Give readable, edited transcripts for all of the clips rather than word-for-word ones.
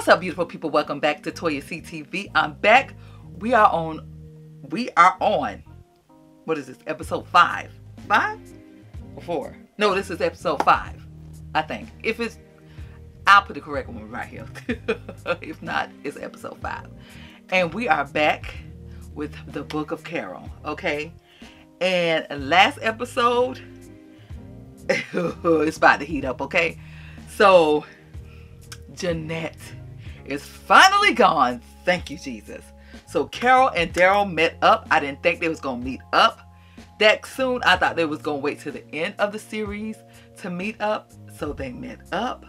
What's up, beautiful people? Welcome back to Toya CTV. I'm back. We are on what is this, episode 5 or 4? No, this is episode 5, I think. If it's, I'll put the correct one right here. If not, it's episode 5. And we are back with the Book of Carol, okay? And last episode, it's about to heat up, okay? So, Jeanette is finally gone. Thank you, Jesus. So Carol and Daryl met up. I didn't think they was gonna meet up that soon. I thought they was gonna wait till the end of the series to meet up. So they met up.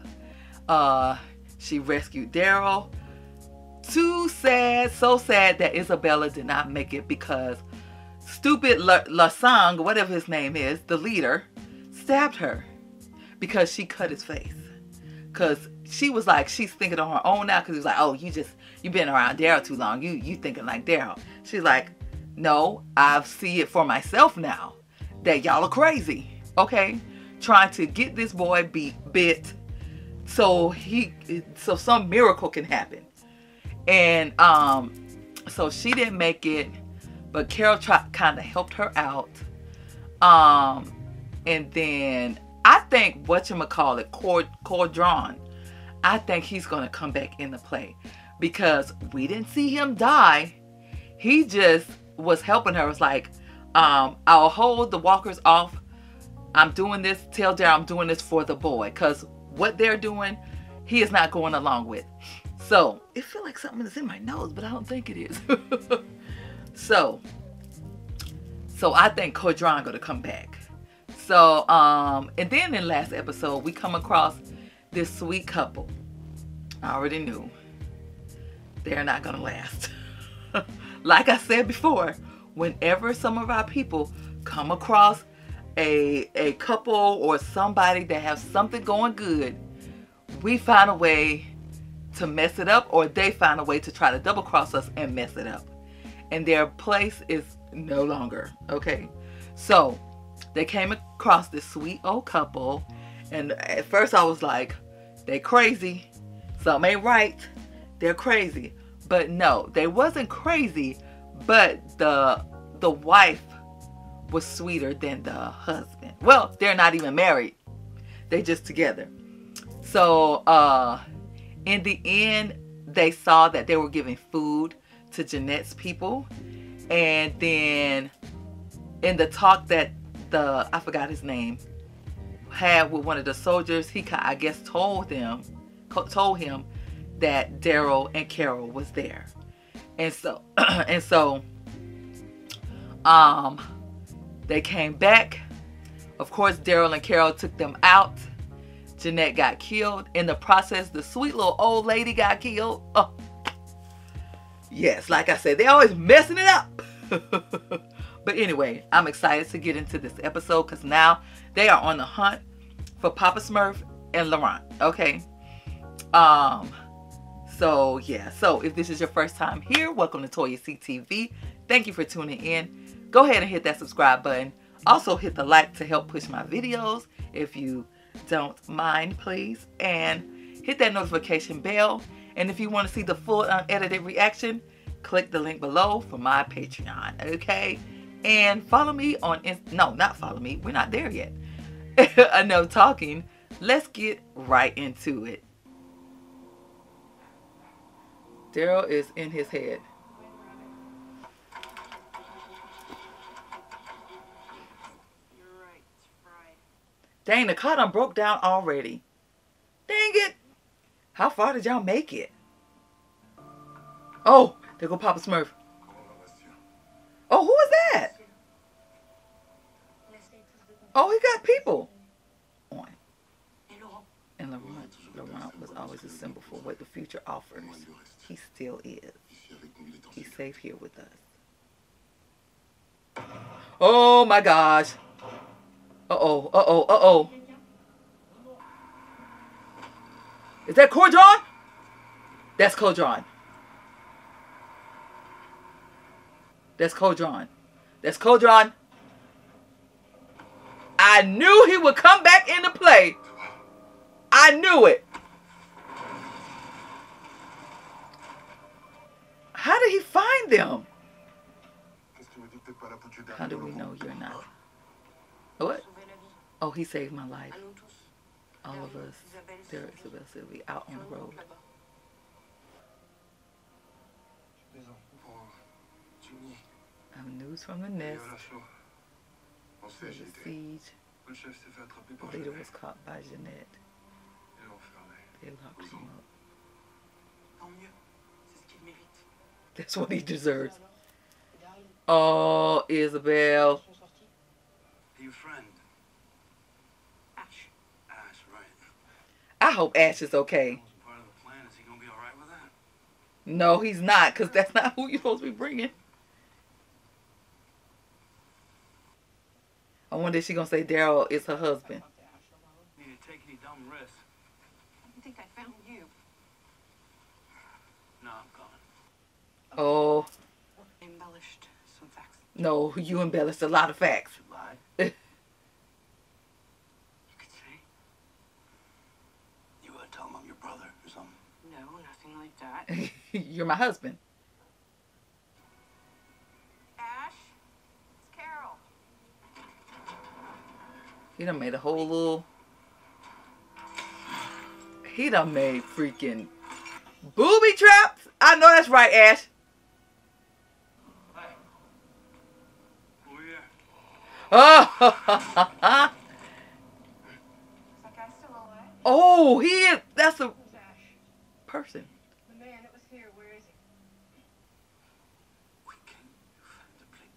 She rescued Daryl. Too sad, so sad that Isabella did not make it because stupid Losang, whatever his name is, the leader, stabbed her because she cut his face. Because she was like, she's thinking on her own now, because he was like, oh, you've been around Daryl too long. You thinking like Daryl. She's like, no, I see it for myself now that y'all are crazy, okay? Trying to get this boy bit so some miracle can happen. And so she didn't make it, but Carol kind of helped her out. And then I think Codron, I think he's going to come back in the play because we didn't see him die. He just was helping her. It was like, I'll hold the walkers off. I'm doing this. Tell Daryl I'm doing this for the boy because what they're doing, he is not going along with. So it feels like something is in my nose, but I don't think it is. So I think Codron going to come back. So, and then in last episode, we come across this sweet couple. I already knew they're not going to last. Like I said before, whenever some of our people come across a couple or somebody that has something going good, we find a way to mess it up or they find a way to try to double cross us and mess it up. And their place is no longer, okay? So, they came across this sweet old couple, and at first I was like, they crazy. Something ain't right. They're crazy. But no, they wasn't crazy, but the wife was sweeter than the husband. Well, they're not even married. They just together. So, in the end, they saw that they were giving food to Jeanette's people. And then in the talk that I forgot his name, had with one of the soldiers, he I guess told him that Daryl and Carol was there, and so they came back. Of course, Daryl and Carol took them out. Jeanette got killed in the process. The sweet little old lady got killed. Oh, yes, like I said, they're always messing it up. But anyway, I'm excited to get into this episode because now they are on the hunt for Papa Smurf and Laurent, okay? So, yeah. So, if this is your first time here, welcome to Toya CTV. Thank you for tuning in. Go ahead and hit that subscribe button. Also, hit the like to help push my videos if you don't mind, please. And hit that notification bell. And if you want to see the full unedited reaction, click the link below for my Patreon, okay? And follow me on, no, not follow me. We're not there yet. Enough talking. Let's get right into it. Daryl is in his head. You're right, it's fried. Dang, the car done broke down already. Dang it. How far did y'all make it? Oh, there go Papa Smurf. Oh, who is that? Oh, he got people on. And Laurent was always a symbol for what the future offers. He still is. He's safe here with us. Oh my gosh. Uh-oh, uh-oh, uh-oh. Is that Codron? That's Codron. That's Codron. That's Codron. I knew he would come back into play. I knew it. How did he find them? How do we know you're not? What? Oh, he saved my life. All of us. There is Isabella, Sylvie out on the road. I have news from the nest. The siege. The leader was caught by Jeanette. They locked him up. That's what he deserves. Oh, Isabel. Your friend. Ash. Ash, right. I hope Ash is okay. Part of the plan. Is he gonna be all right with that? No, he's not, because that's not who you're supposed to be bringing. I wonder if she's going to say Daryl is her husband. You need to take any dumb risks. I didn't think I found you. No, I'm gone. Oh. Embellished some facts. No, you embellished a lot of facts. You lied. You could say. You would tell him I'm your brother or something. No, nothing like that. You're my husband. He done made a whole little... He done made freaking booby traps. I know that's right, Ash. Hi. Oh, oh, he is. That's a person. The man that was here, where is he? We can find the plane.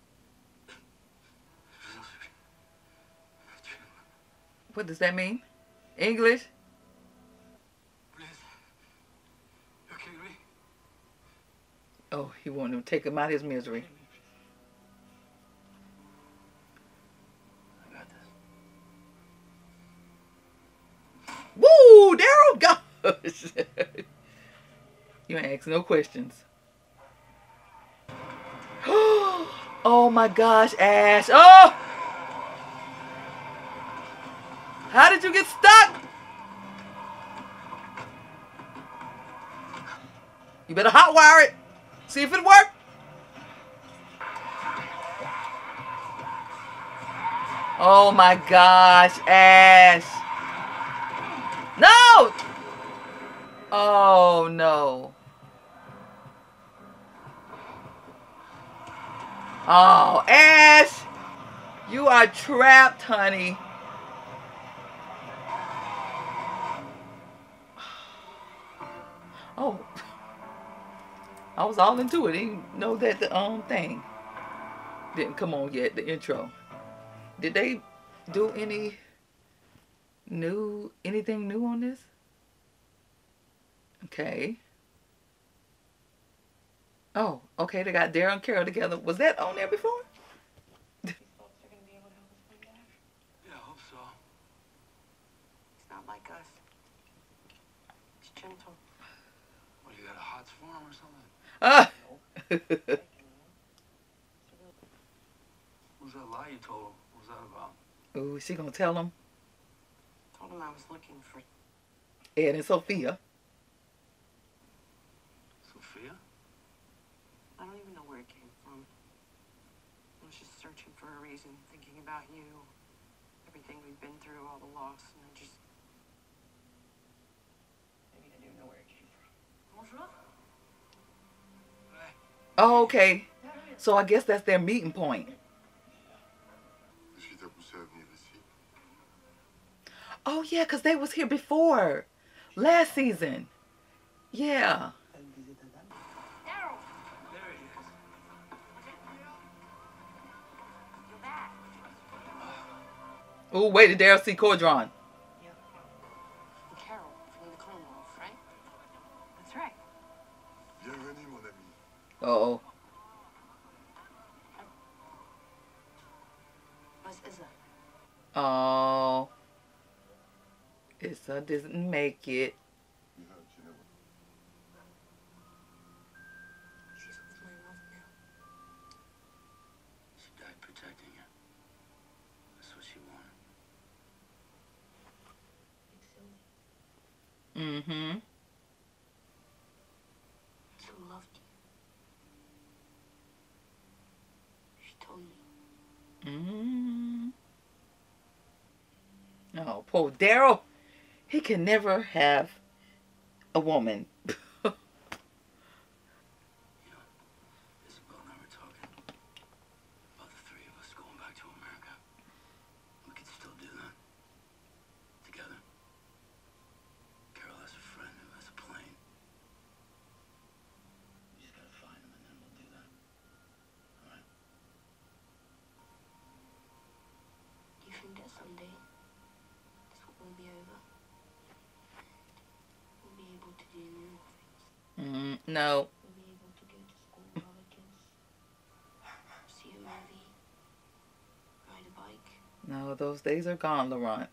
What does that mean? English? Please. You kidding me? Oh, he wanted to take him out of his misery. I got this. Woo! Daryl, gosh! You ain't ask no questions. Oh my gosh, Ash! Oh! How did you get stuck? You better hotwire it. See if it works. Oh my gosh, Ash. No! Oh no. Oh, Ash. You are trapped, honey. Oh, I was all into it. Didn't know that the thing didn't come on yet, the intro. Did they do anything new on this? Okay. Oh, okay, they got Daryl and Carol together. Was that on there before? These folks are gonna be able to help us find Ash? Yeah, I hope so. It's not like us. It's gentle. You got a hot form or something? What was that lie you told him? What was that about? Oh, is she gonna tell him? Told him I was looking for Ed and Sophia. Sophia? I don't even know where it came from. I was just searching for a reason, thinking about you, everything we've been through, all the loss, and I just... Oh, okay. So I guess that's their meeting point. Oh, yeah, because they was here before. Last season. Yeah. Oh, wait, did Daryl see Codron? Uh-oh. Oh. Issa didn't make it. She's with my mother now. She died protecting her. That's what she wanted. Mm-hmm. poor Daryl. He can never have a woman. No. We'll be able to go to school with other kids. See a movie. Ride a bike. No, those days are gone, Laurent.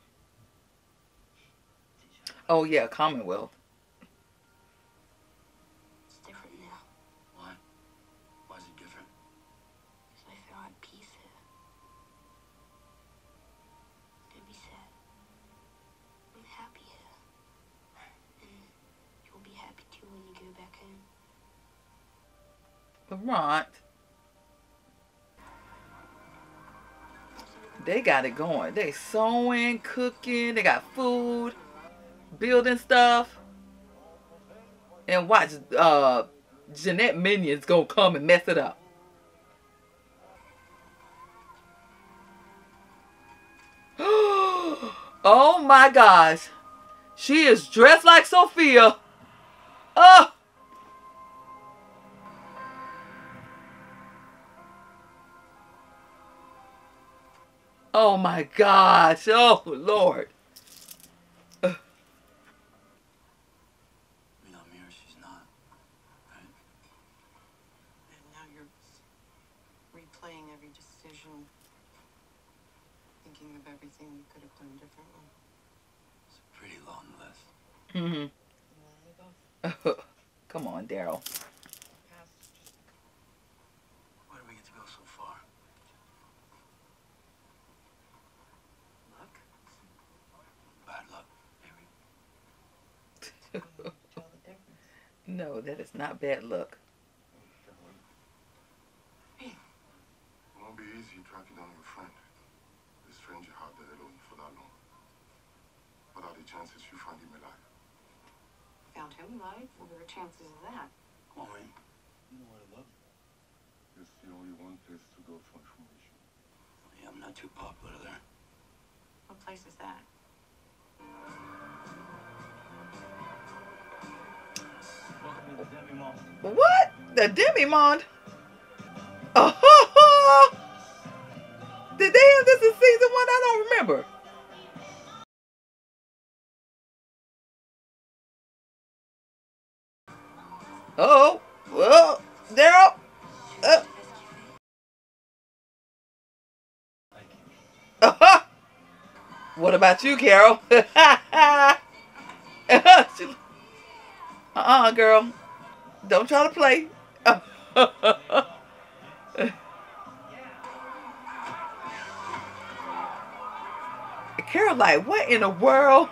Oh yeah, Commonwealth. It's different now. Why? Why is it different? Because I feel at peace here. Don't be sad. I'm happy here. You'll be happy too when you go back home. Laurent, they got it going. They sewing, cooking, they got food, building stuff. And watch Jeanette minions gonna come and mess it up. Oh my gosh. She is dressed like Sophia. Oh! Oh my gosh. Oh Lord. No, Mira, she's not. Right? And now you're replaying every decision, thinking of everything you could have done differently. It's a pretty long list. Mm-hmm. Come on, Daryl. Why do we get to go so far? Luck? Bad luck, maybe. No, that is not bad luck. It won't be easy tracking down your friend. This friend you had there alone for that long. What are the chances you find him alive? Found him alive? What were the chances of that? Chloe, you know I love you. It's the only one place to go for information. Yeah, I'm not too popular there. What place is that? Welcome to the Demimonde. What? The Demimonde? Oh, did they have this in season 1? I don't remember. Oh, well, Daryl. Uh-huh. What about you, Carol? Uh-uh, girl. Don't try to play. Carol, like, what in the world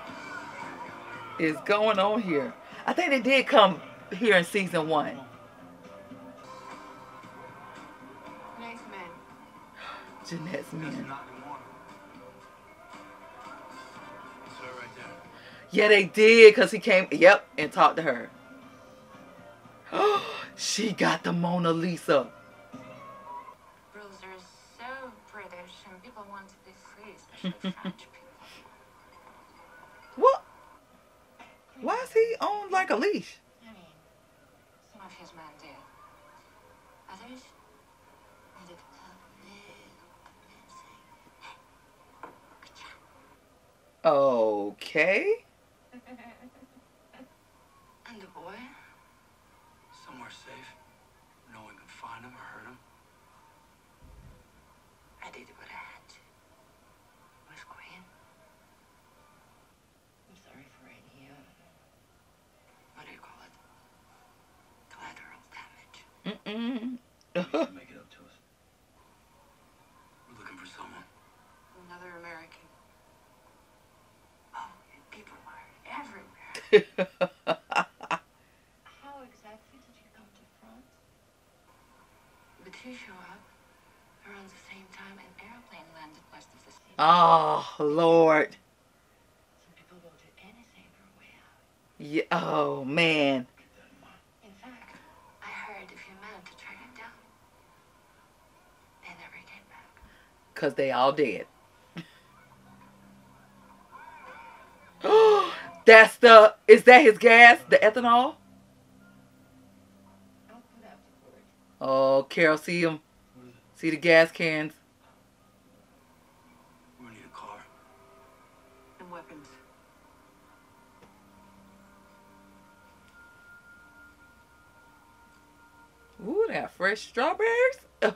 is going on here? I think they did come here in season 1. Nice men. Jeanette's men. Yeah, they did, because he came, yep, and talked to her. Oh, she got the Mona Lisa. Rules are so British, and people want to be free, especially French people. What? Why is he on like a leash? His man did. Others needed a little bit. Okay. And the boy? Somewhere safe. No one could find him or hurt him. I did what I had to. It was Queen. I'm sorry for any of it. What do you call it? You can make it up to us. We're looking for someone. Another American. Oh, people are everywhere. How exactly did you come to France? The two show up around the same time an airplane landed west of the city. Oh, Lord. Yeah, oh, man. In fact, I heard if you meant to track it down, they never came back. 'Cause they all dead. That's the, is that his gas? The ethanol? Oh, Carol, see him? See the gas cans? We need a car. And weapons. Ooh, they have fresh strawberries. Ugh.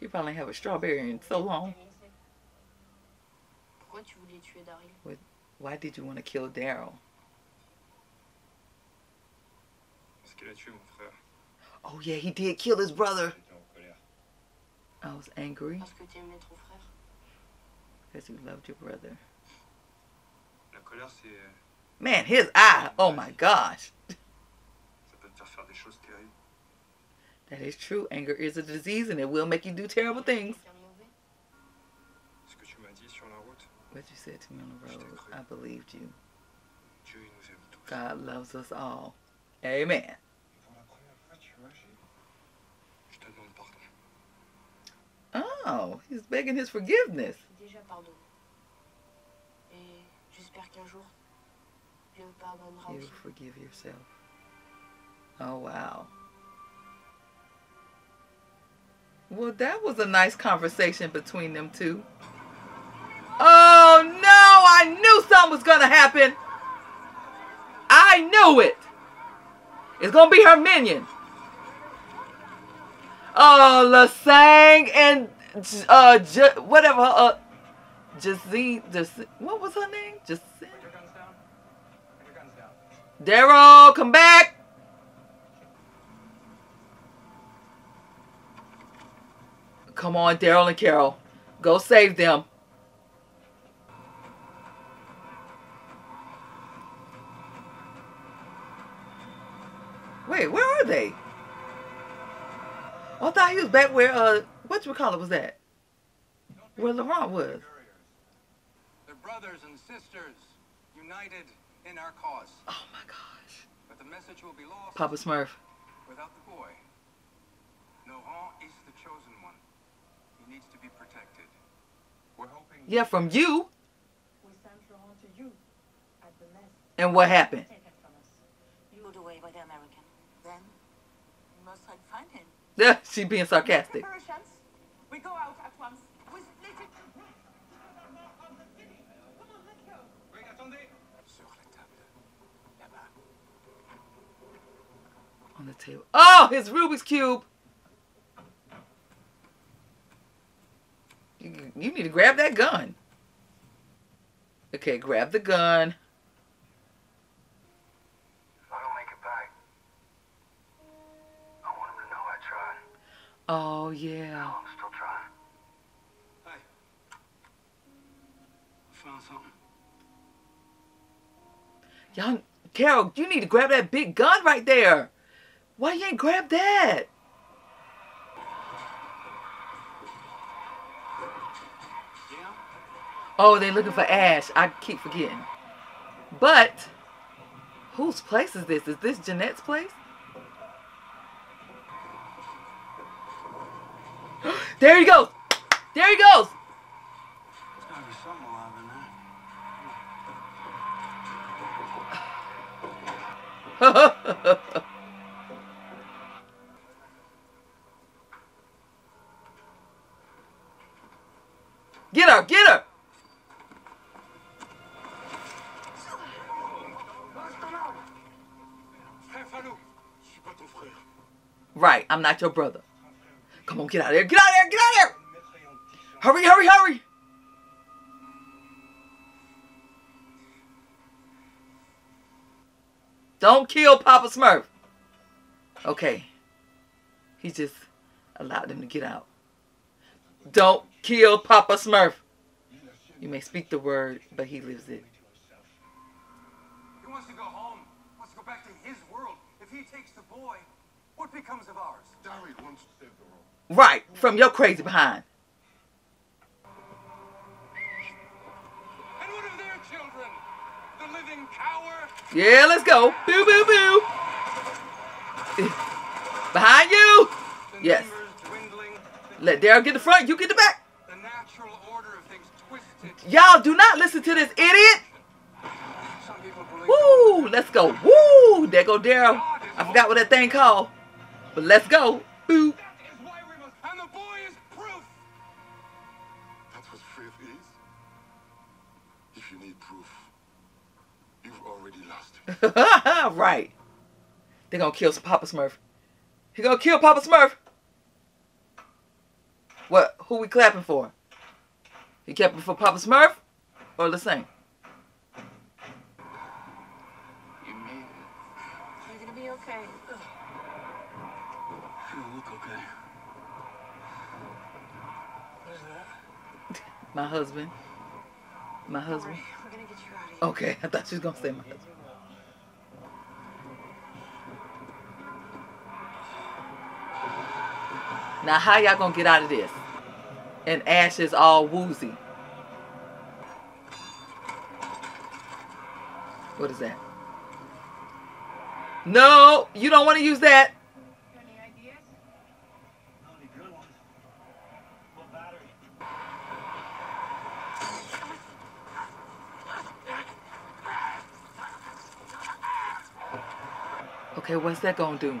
You probably have a strawberry in so long. Why did you want to kill Daryl? Oh yeah, he did kill his brother. I was angry. Because you loved your brother. Man, his eye! Oh my gosh! That is true. Anger is a disease and it will make you do terrible things. What you said to me on the road, I believed you. God loves us all. Amen. Oh, he's begging his forgiveness. You forgive yourself. Oh, wow. Well, that was a nice conversation between them two. Oh, no! I knew something was going to happen. I knew it. It's going to be her minion. Oh, Losang and whatever. What was her name? Jacine? Put your guns down. Put your guns down. Daryl, come back. Come on, Daryl and Carol. Go save them. Wait, where are they? Oh, I thought he was back where, whatchamacallit was that? Where Laurent was. They're brothers and sisters, united in our cause. Oh my gosh. But the message will be lost. Papa Smurf. Without the boy. Laurent is the chosen one. He needs to be protected. We're hoping... Yeah, from you. We sent Laurent to you at the nest. And what happened? Take it from us. You moved away by the American. Then, you must find him. Yeah, she being sarcastic. We go out at once. We split it. On the table. Oh, his Rubik's Cube. You need to grab that gun. Okay, grab the gun. Oh, yeah. No, I'm still trying. Hey. I found something. Y'all, Carol, you need to grab that big gun right there. Why you ain't grab that? Yeah. Oh, they looking for Ash. I keep forgetting. But, whose place is this? Is this Jeanette's place? There he goes! There he goes! There's gotta be something alive in there. Get her! Get her! Right, I'm not your brother. Come on, get out of there, get out of there, get out of there! Hurry, hurry, hurry! Don't kill Papa Smurf! Okay. He just allowed them to get out. Don't kill Papa Smurf! You may speak the word, but he lives it. He wants to go home. Wants to go back to his world. If he takes the boy, what becomes of ours? Daryl wants to save the world. Right, from your crazy behind. And what of their children? The Yeah, let's go. Boo, boo, boo. Behind you. Yes. Let Daryl get the front. You get the back. Y'all do not listen to this idiot. Woo. Let's go. Woo. There go Daryl. I forgot what that thing called. But let's go. Boo. Right. They're gonna kill some Papa Smurf. He gonna kill Papa Smurf. What? Who we clapping for? He clapping for Papa Smurf or Losang? You made it. You're gonna be okay. Ugh. You don't look okay. What is that? My husband. My husband. We're gonna get you out of here. Okay, I thought she was gonna say my husband. Now, how y'all gonna get out of this? And Ash is all woozy. What is that? No, you don't want to use that. Any ideas? Only good ones. What battery? Okay, what's that gonna do?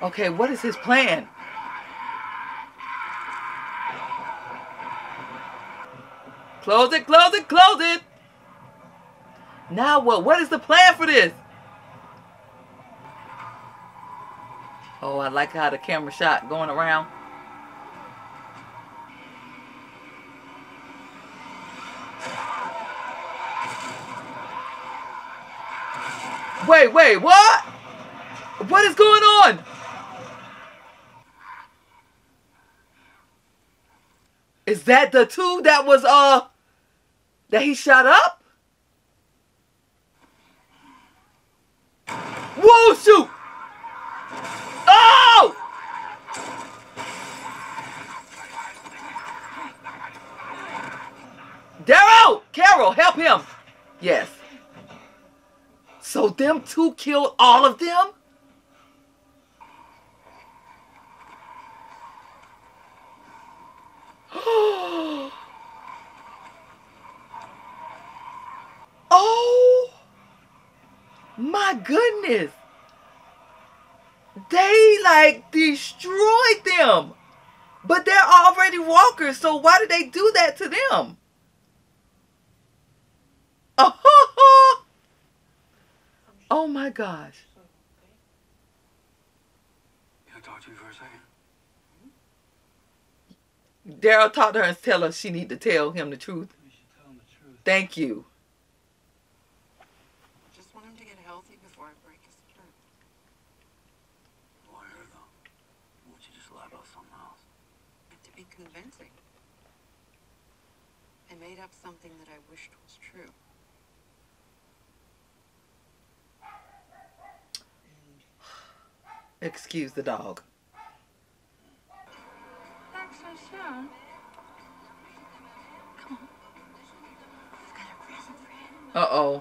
Okay, what is his plan? Close it, close it, close it! Now what? What is the plan for this? Oh, I like how the camera shot going around. Wait, wait, what? What is going on? Is that the two that was, that he shot up? Whoa, shoot! Oh! Daryl! Carol, help him! Yes. So them two killed all of them? Oh my goodness, they like destroyed them, but they're already walkers, so why did they do that to them? Oh, oh my gosh. Can I talk to you for a second? Daryl talked to her and tell her she need to tell him the truth. You should tell him the truth. Thank you. I just want him to get healthy before I break his spirit. Why her though? Won't you just lie about something else? I have to be convincing. I made up something that I wished was true. Excuse the dog. Sure. Come on. I've got a present for him. Uh-oh.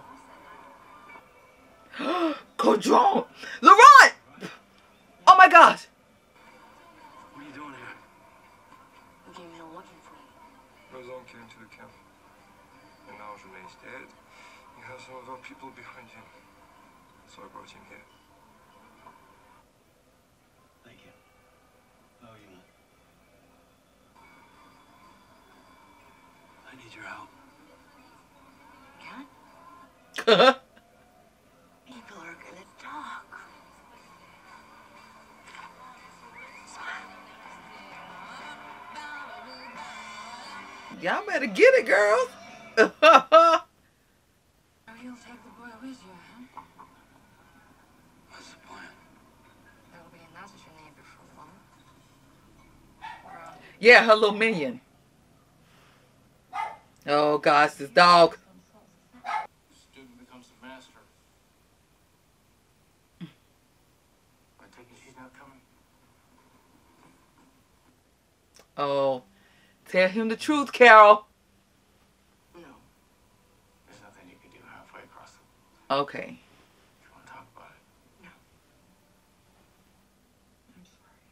Codron! Laurent! Oh my gosh! What are you doing here? I came here looking for you. Losang came to the camp. And now Jeanette's dead. You have some of our people behind him. So I brought him here. Thank you. Oh, you know. I need your help. Cat? People are gonna talk. Y'all better get it, girls. You'll take the boy with you, huh? What's the plan? There will be another Jeanette before long. Yeah, her little minion. Oh gosh, this dog. The student becomes the master. I take it she's not coming. Oh, Tell him the truth, Carol. No. There's nothing you can do halfway across the world. Okay. You want to talk about it? No. I'm sorry.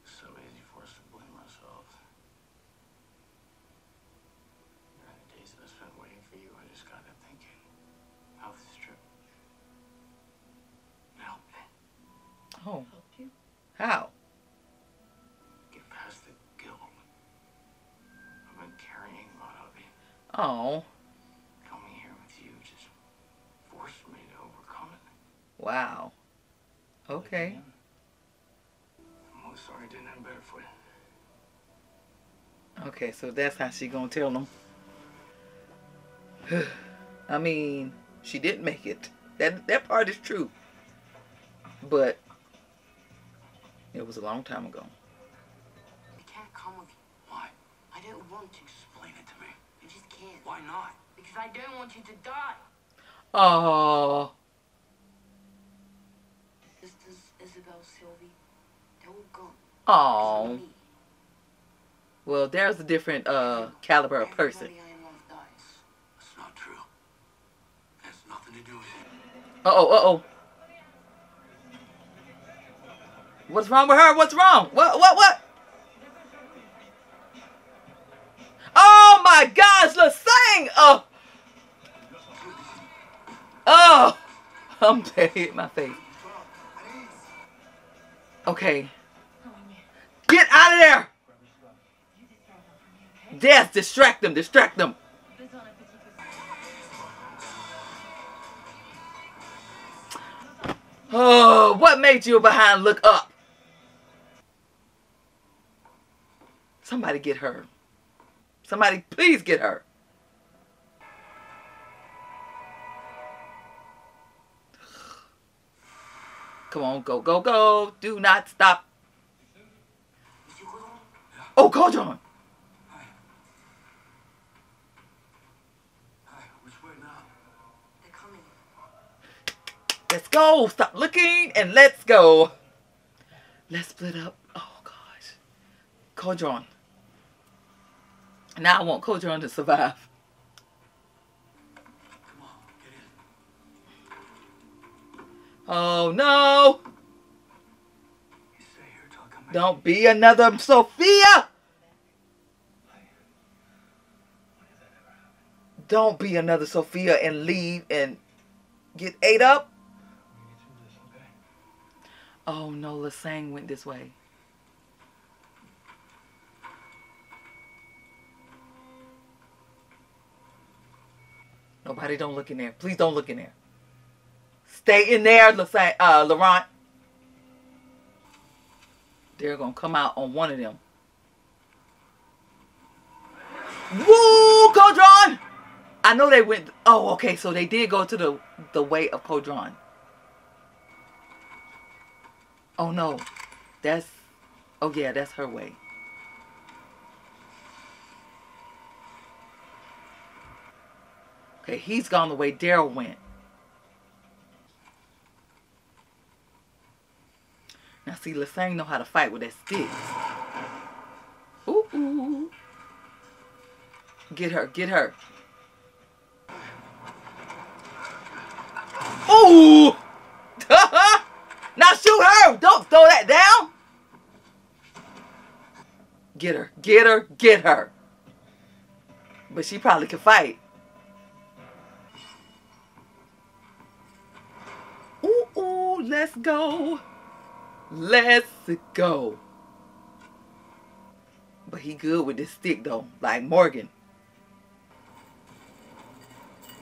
It's so easy for us to blame ourselves. During the days that I spent waiting for you, I just got to thinking, how's this trip? Help me. Oh. Help you? How? Oh. Coming here with you just forced me to overcome it. Wow. Okay. I'm most sorry I didn't have better for you. Okay, so that's how she gonna tell them. I mean, she didn't make it. That part is true. But it was a long time ago. I can't come with you. Why? I didn't want to. Explain it to me. I just can't. Why not? Because I don't want you to die. Oh. Sisters, Isabel, Sylvie, they're all gone. Oh. Well, there's a different caliber of person. That's not true. It has nothing to do with it. Uh oh. What's wrong with her? What's wrong? What? Oh my gosh, Losang! Oh, I'm dead in my face. Okay, get out of there. Yes, distract them. Oh, what made you behind look up? Somebody get her. Somebody, please get her. Come on, go. Do not stop. Oh, Codron. They're coming. Let's go. Stop looking and let's go. Let's split up. Oh, gosh. Codron. Now I want Codron to survive. Come on, get in. Oh no! You stay here till I come back. Don't be another Sophia! Don't be another Sophia and leave and get ate up. Oh no, Losang went this way. Nobody, don't look in there. Please don't look in there. Stay in there, Laurent. They're going to come out on one of them. Woo, Codron! I know they went... Oh, okay, so they did go to the way of Codron. Oh, no. That's... Oh, yeah, that's her way. Okay, he's gone the way Daryl went. Now see, Losang know how to fight with that stick. Ooh. Get her. Ooh! Now shoot her! Don't throw that down! Get her. But she probably can fight. Let's go. But he good with this stick though, like Morgan.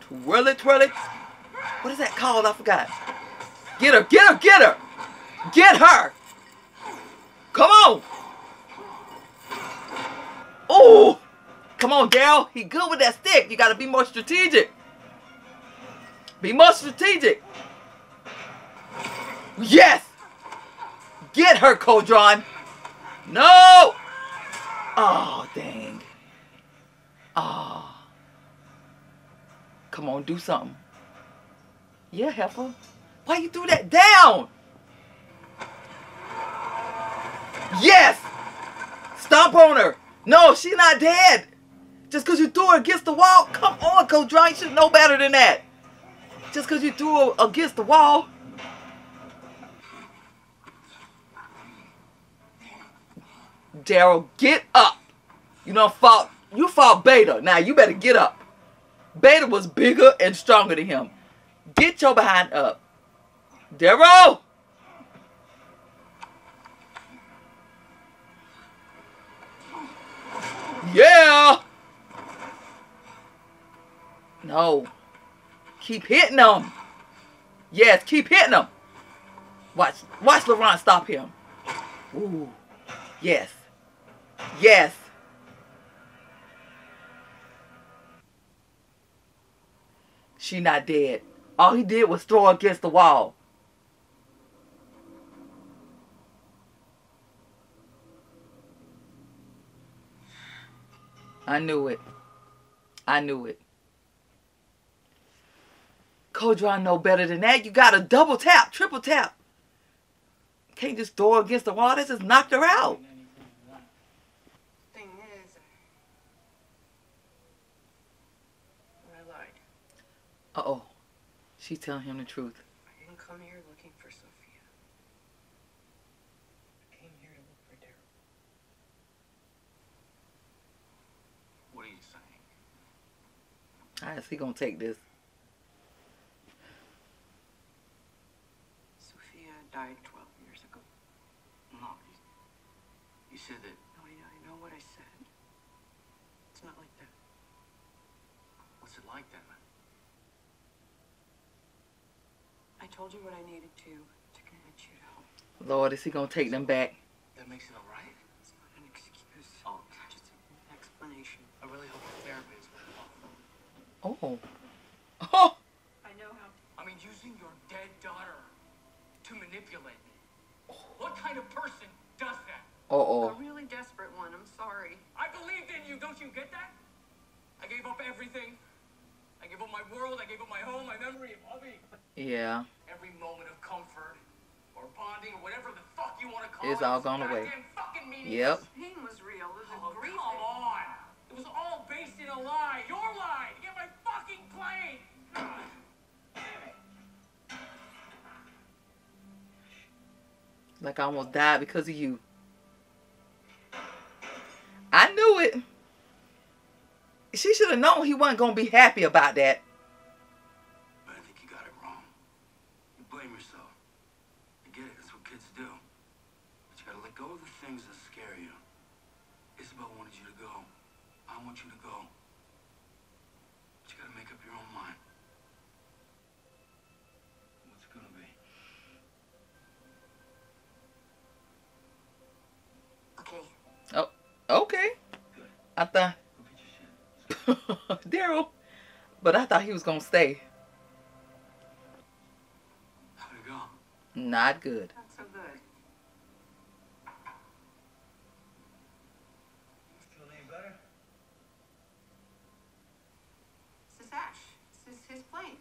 Twirl it. What is that called? I forgot. Get her. Come on. Oh, come on, Daryl. He good with that stick. You gotta be more strategic. Yes! Get her, Codron! No! Oh, dang. Oh. Come on, do something. Yeah, heifer. Why you threw that down? Yes! Stomp on her. No, she's not dead. Just because you threw her against the wall? Come on, Codron. You should know better than that. Just because you threw her against the wall? Daryl, get up. You know, you fought Beta. Now, you better get up. Beta was bigger and stronger than him. Get your behind up. Daryl! Yeah! No. Keep hitting him. Yes, keep hitting him. Watch Laurent stop him. Ooh. Yes. Yes. She not dead. All he did was throw her against the wall. I knew it. I knew it. Codron know better than that. You got a double tap, triple tap. Can't just throw her against the wall. That just knocked her out. Thing is, my lord. Uh-oh. She's telling him the truth. I didn't come here looking for Sophia. I came here to look for Daryl. What are you saying? How is he gonna take this? Sophia died 12 years ago. No, you said that. No, I know what I said. It's not like that. What's it like then? I told you what I needed to convince you to help. Lord, is he going to take them back? That makes it all right? It's not an excuse. Oh. It's just an explanation. I really hope the therapy is going to help. Oh. Oh! I know how. I mean, using your dead daughter to manipulate me. Oh. What kind of person does that? Uh-oh. A really desperate one. I'm sorry. I believed in you. Don't you get that? I gave up everything. I gave up my world. I gave up my home, my memory of hubby. Yeah. Every moment of comfort or bonding or whatever the fuck you want to call it. It's all gone away. Yep. Pain was real. Oh, come on. It was all based in a lie. Your lie. To get my fucking plane. Like I almost died because of you. I knew it. She should have known he wasn't going to be happy about that. But I think you got it wrong. You blame yourself. I get it. That's what kids do. But you got to let go of the things that scare you. Isabel wanted you to go. I want you to go. But you got to make up your own mind. What's it going to be? Okay. Oh, okay. Good. I thought... Daryl, but I thought he was gonna stay. How'd it go? Not good. Not so good. Still ain't better. This is Ash. This is his plane.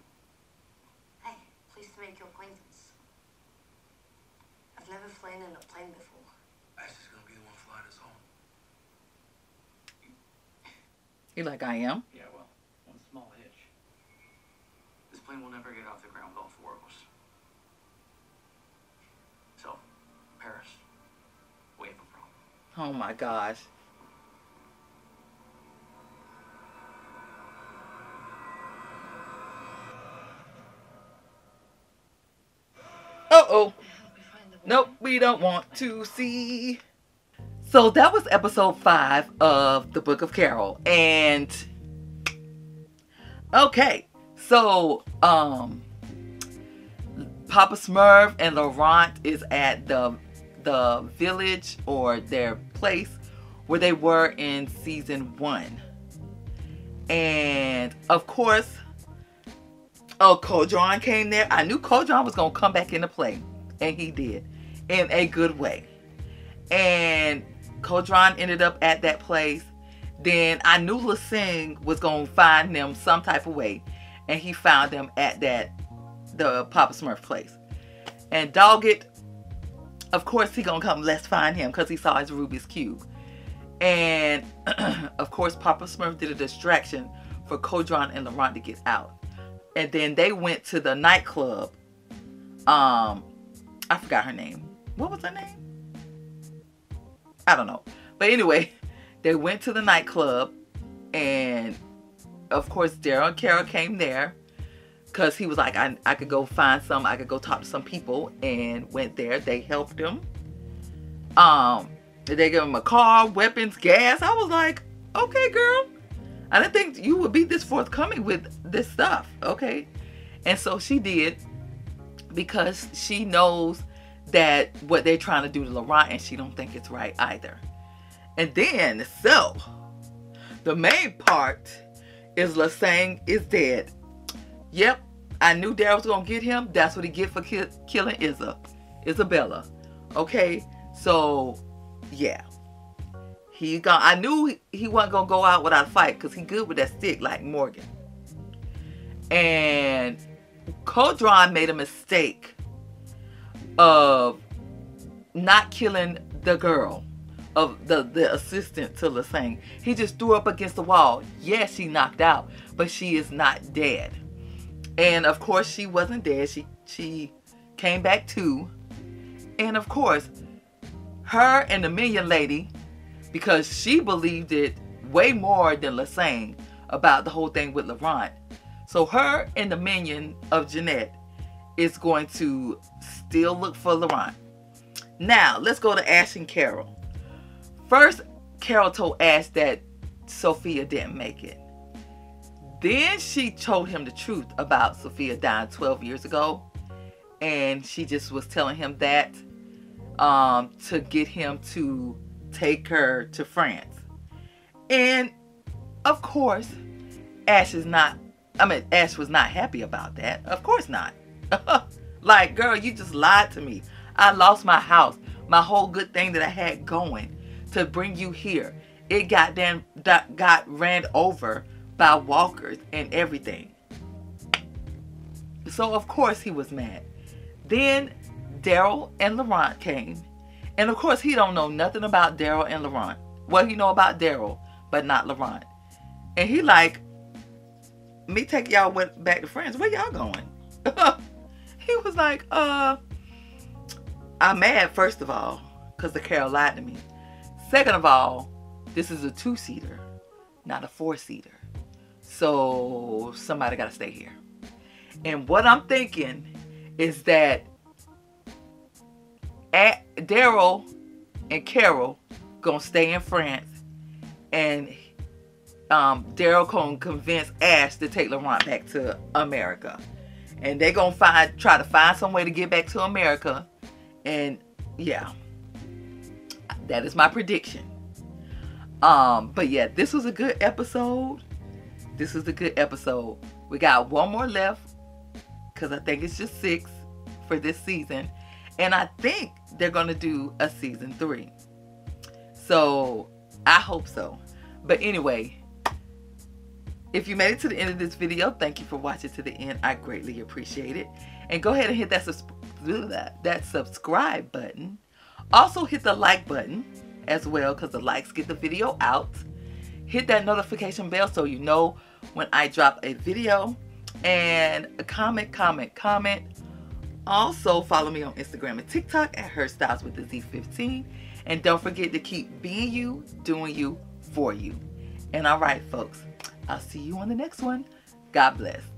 Hey, pleased to make your acquaintance. I've never flown in a plane before. Ash is gonna be the one flying us home. You like I am? Yeah, well, one small hitch. This plane will never get off the ground with all four of us. So, Paris, we have a problem. Oh my gosh. Uh-oh. Nope, we don't want to see... So that was episode 5 of the Book of Carol, and okay, so Papa Smurf and Laurent is at the village or their place where they were in season 1, and of course, oh, Codron came there. I knew Codron was gonna come back into play, and he did in a good way, and Codron ended up at that place. Then I knew Losang was going to find them some type of way. And he found them at the Papa Smurf place. And Doggett, of course he going to come, let's find him, because he saw his Rubik's Cube. And of course, Papa Smurf did a distraction for Codron and Laurent to get out. And then they went to the nightclub. I forgot her name. What was her name? I don't know. But anyway, they went to the nightclub, and of course Daryl and Carol came there because he was like, I could go find some, I could go talk to some people, and went there. They helped him. They gave him a car, weapons, gas. I was like, okay, girl. I didn't think you would be this forthcoming with this stuff. Okay. And so she did, because she knows that what they're trying to do to Laurent, and she don't think it's right either. And then, so, the main part is Losang is dead. Yep. I knew Daryl was going to get him. That's what he get for killing Isabella. Okay. So, yeah. I knew he wasn't going to go out without a fight, because he good with that stick like Morgan. And Codron made a mistake of not killing the girl, of the assistant to Losang. He just threw up against the wall. Yes, she knocked out, but she is not dead. And of course, she wasn't dead. She came back too. And of course, her and the Minion Lady, because she believed it way more than Losang about the whole thing with Laurent. So her and the minion of Jeanette is going to still look for Laurent. Now, let's go to Ash and Carol. First, Carol told Ash that Sophia didn't make it. Then she told him the truth about Sophia dying 12 years ago. And she just was telling him that to get him to take her to France. And, of course, Ash was not happy about that. Of course not. Like, girl, you just lied to me. I lost my house, my whole good thing that I had going to bring you here. It got ran over by walkers and everything. So, of course, he was mad. Then Daryl and Laurent came. And, of course, he don't know nothing about Daryl and Laurent. Well, he know about Daryl, but not Laurent. And he like, me take y'all back to friends. Where y'all going? He was like, I'm mad, first of all, because the Carol lied to me. Second of all, this is a 2-seater, not a 4-seater. So somebody got to stay here. And what I'm thinking is that Daryl and Carol going to stay in France, and Daryl gonna convince Ash to take Laurent back to America, and they gonna try to find some way to get back to America. And yeah, that is my prediction. But yeah, this was a good episode. This was a good episode. We got one more left, because I think it's just 6 for this season, and I think they're gonna do a season 3. So I hope so. But anyway, if you made it to the end of this video, thank you for watching to the end. I greatly appreciate it. And go ahead and hit that subscribe button. Also hit the like button as well, because the likes get the video out. Hit that notification bell so you know when I drop a video. And comment. Also follow me on Instagram and TikTok at herstyleswithaz15. And don't forget to keep being you, doing you, for you. And all right, folks. I'll see you on the next one. God bless.